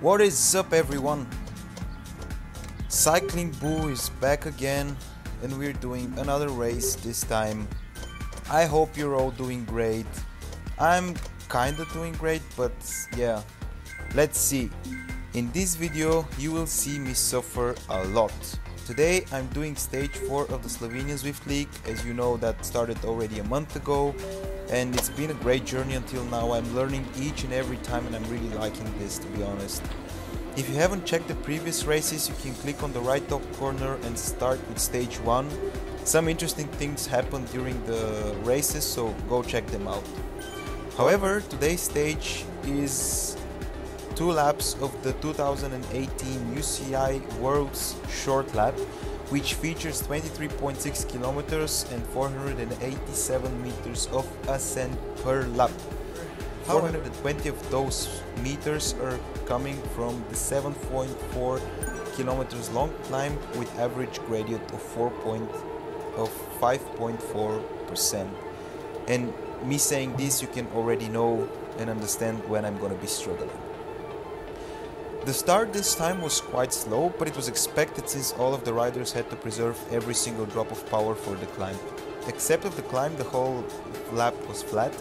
What is up, everyone? Cycling Boo is back again and we're doing another race this time. I hope you're all doing great. I'm kinda doing great, but yeah, let's see. In this video you will see me suffer a lot. Today I'm doing stage 4 of the Slovenian Zwift League. As you know, that started already a month ago and it's been a great journey until now. I'm learning each and every time and I'm really liking this, to be honest. If you haven't checked the previous races, you can click on the right top corner and start with stage 1. Some interesting things happened during the races, so go check them out. However, today's stage is 2 laps of the 2018 UCI World's Short Lap, which features 23.6 kilometers and 487 meters of ascent per lap. 420 of those meters are coming from the 7.4 kilometers long climb with average gradient of 5.4%. And me saying this, you can already know and understand when I'm gonna be struggling. The start this time was quite slow, but it was expected since all of the riders had to preserve every single drop of power for the climb. Except of the climb, the whole lap was flat,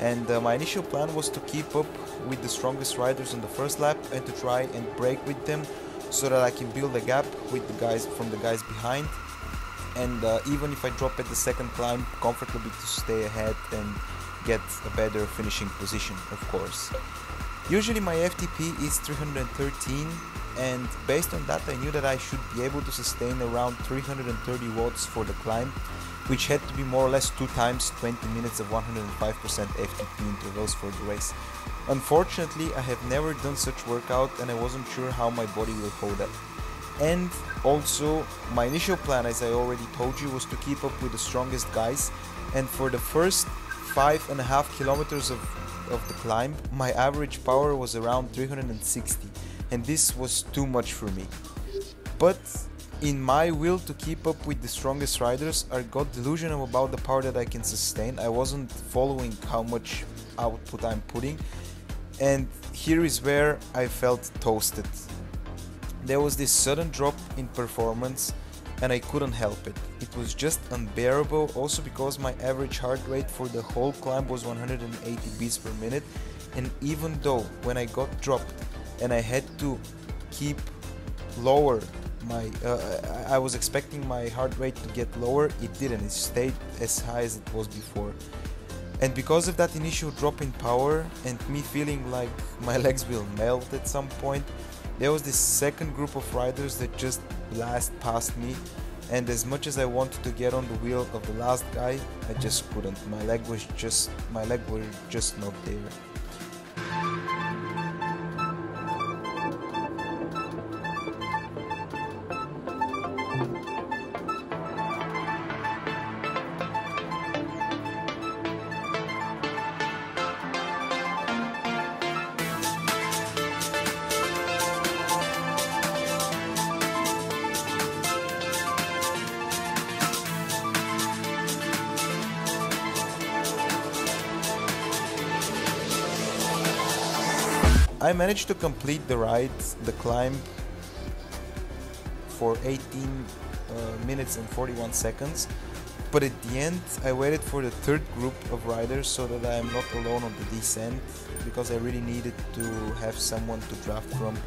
and my initial plan was to keep up with the strongest riders on the first lap and to try and break with them so that I can build a gap with the guys from the guys behind, and even if I drop at the second climb, comfortably to stay ahead and get a better finishing position, of course. Usually my FTP is 313, and based on that I knew that I should be able to sustain around 330 watts for the climb, which had to be more or less 2 times 20 minutes of 105% FTP intervals for the race. Unfortunately, I have never done such workout and I wasn't sure how my body will hold up. And also, my initial plan, as I already told you, was to keep up with the strongest guys, and for the first 5.5 kilometers of the climb, my average power was around 360, and this was too much for me. But in my will to keep up with the strongest riders, I got delusional about the power that I can sustain. I wasn't following how much output I'm putting, and here is where I felt toasted. There was this sudden drop in performance and I couldn't help it. It was just unbearable, also because my average heart rate for the whole climb was 180 beats per minute, and even though when I got dropped and I had to keep lower my I was expecting my heart rate to get lower, it didn't. It stayed as high as it was before. And because of that initial drop in power and me feeling like my legs will melt at some point, there was this second group of riders that just blast past me, and as much as I wanted to get on the wheel of the last guy, I just couldn't. My legs were just not there. I managed to complete the ride, the climb, for 18 minutes and 41 seconds, but at the end I waited for the third group of riders so that I am not alone on the descent, because I really needed to have someone to draft from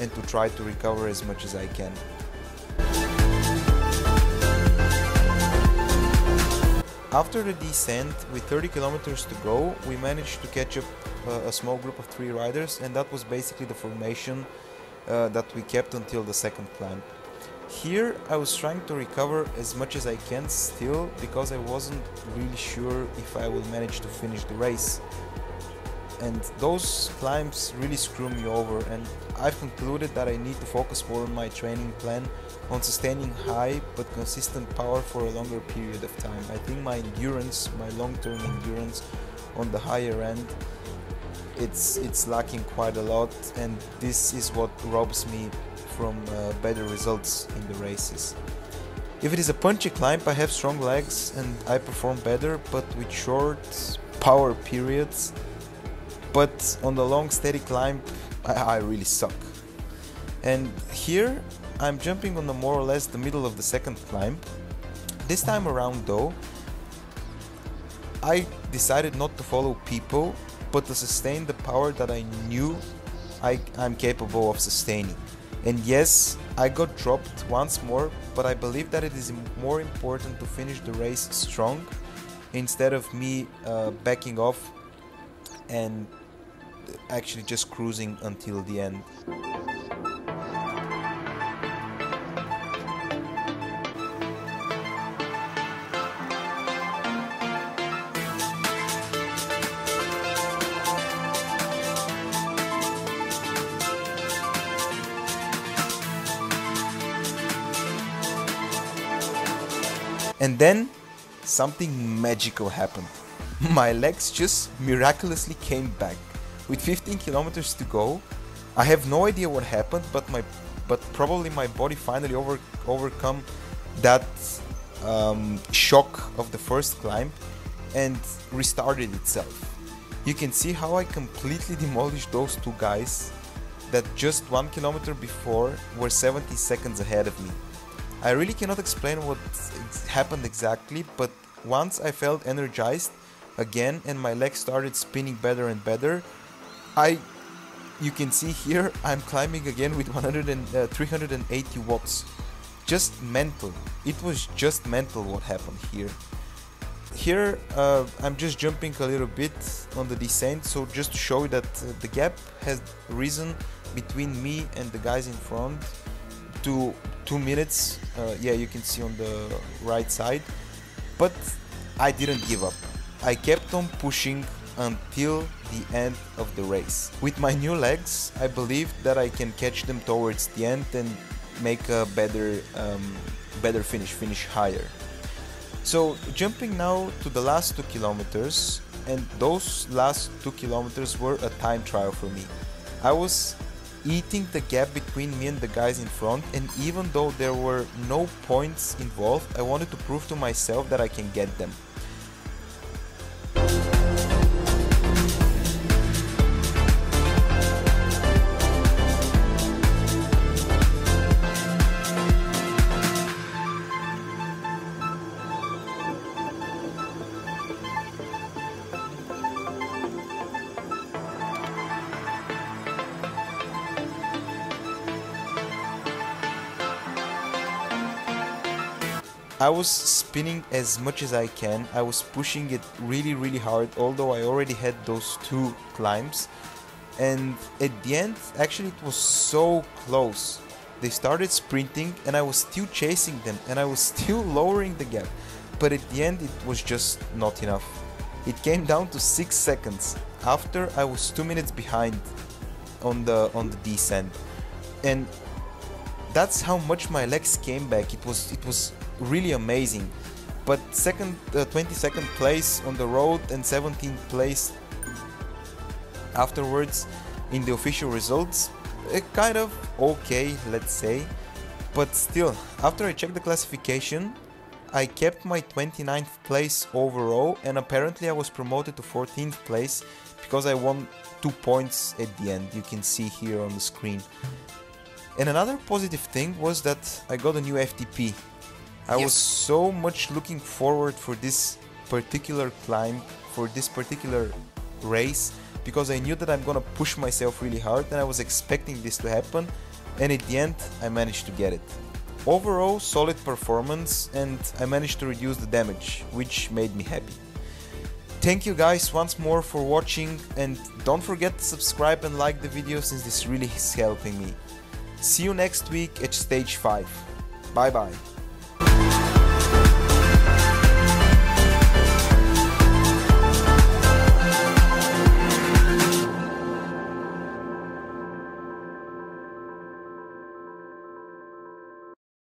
and to try to recover as much as I can. After the descent, with 30 kilometers to go, we managed to catch up a small group of 3 riders, and that was basically the formation that we kept until the second climb. Here I was trying to recover as much as I can still, because I wasn't really sure if I will manage to finish the race. and those climbs really screw me over, and I've concluded that I need to focus more on my training plan on sustaining high but consistent power for a longer period of time. I think my endurance, my long-term endurance on the higher end, it's lacking quite a lot, and this is what robs me from better results in the races. If it is a punchy climb, I have strong legs and I perform better, but with short power periods. But on the long steady climb, I really suck. And here I'm jumping on the more or less the middle of the second climb. This time around though, I decided not to follow people, but to sustain the power that I knew I'm capable of sustaining. And yes, I got dropped once more, but I believe that it is more important to finish the race strong instead of me backing off and actually just cruising until the end. And then something magical happened. My legs just miraculously came back. With 15 kilometers to go, I have no idea what happened, but probably my body finally overcome that shock of the first climb and restarted itself. You can see how I completely demolished those two guys that just 1 kilometer before were 70 seconds ahead of me. I really cannot explain what happened exactly, but once I felt energized again and my legs started spinning better and better, you can see here I'm climbing again with 380 watts. Just mental. It was just mental what happened here. Here I'm just jumping a little bit on the descent, so just to show you that the gap has risen between me and the guys in front to 2 minutes. Yeah, you can see on the right side, but I didn't give up. I kept on pushing until the end of the race. With my new legs, I believe that I can catch them towards the end and make a better finish higher. So jumping now to the last 2 kilometers, and those last 2 kilometers were a time trial for me. I was eating the gap between me and the guys in front, and even though there were no points involved, I wanted to prove to myself that I can get them. I was spinning as much as I can, I was pushing it really really hard, although I already had those two climbs, and at the end actually it was so close. They started sprinting and I was still chasing them and I was still lowering the gap, but at the end it was just not enough. It came down to 6 seconds. After, I was 2 minutes behind on the descent, and that's how much my legs came back. It was really amazing. But 22nd place on the road and 17th place afterwards in the official results, kind of okay, let's say. But still, after I checked the classification, I kept my 29th place overall, and apparently I was promoted to 14th place because I won 2 points at the end. You can see here on the screen. And another positive thing was that I got a new FTP. I was so much looking forward for this particular climb, for this particular race, because I knew that I'm gonna push myself really hard, and I was expecting this to happen, and at the end I managed to get it. Overall, solid performance, and I managed to reduce the damage, which made me happy. Thank you guys once more for watching, and don't forget to subscribe and like the video since this really is helping me. See you next week at stage 5. Bye bye.